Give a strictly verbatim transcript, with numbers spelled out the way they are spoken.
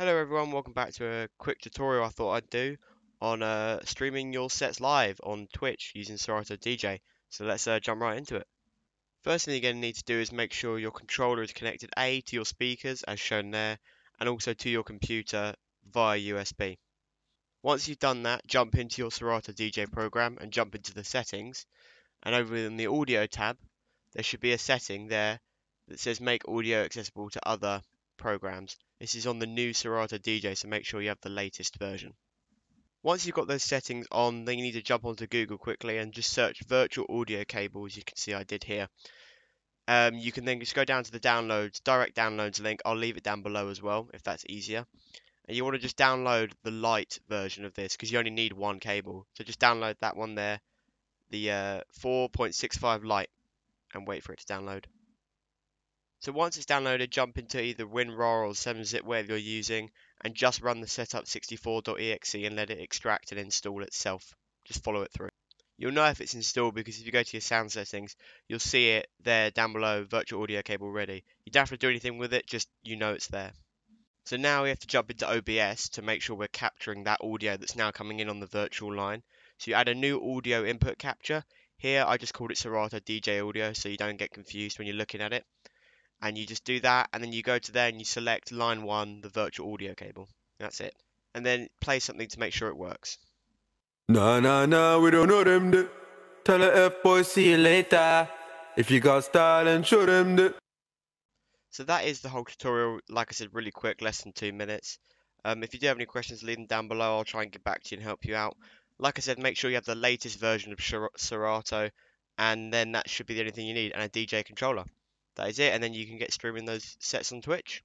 Hello everyone, welcome back to a quick tutorial I thought I'd do on uh, streaming your sets live on Twitch using Serato D J. So let's uh, jump right into it. First thing you're going to need to do is make sure your controller is connected A to your speakers as shown there and also to your computer via U S B. Once you've done that, jump into your Serato D J program and jump into the settings, and over in the audio tab there should be a setting there that says make audio accessible to other programs. This is on the new Serato D J, so make sure you have the latest version. Once you've got those settings on, then you need to jump onto Google quickly and just search Virtual Audio Cable, as you can see I did here. Um, you can then just go down to the downloads, direct downloads link. I'll leave it down below as well, if that's easier. And you want to just download the light version of this, because you only need one cable. So just download that one there, the uh, four point six five light, and wait for it to download. So once it's downloaded, jump into either WinRAR or seven zip, whatever you're using, and just run the setup sixty-four dot E X E and let it extract and install itself. Just follow it through. You'll know if it's installed because if you go to your sound settings, you'll see it there down below, Virtual Audio Cable ready. You don't have to do anything with it, just you know it's there. So now we have to jump into O B S to make sure we're capturing that audio that's now coming in on the virtual line. So you add a new audio input capture. Here I just called it Serato D J Audio so you don't get confused when you're looking at it. And you just do that, and then you go to there and you select line one, the virtual audio cable. That's it. And then play something to make sure it works. Nah, nah, nah, we don't know them. Do. Tell the F boys, see you later. If you got style, and show them. Do. So that is the whole tutorial. Like I said, really quick, less than two minutes. Um, if you do have any questions, leave them down below. I'll try and get back to you and help you out. Like I said, make sure you have the latest version of Serato, and then that should be the only thing you need, and a D J controller. That is it, and then you can get streaming those sets on Twitch.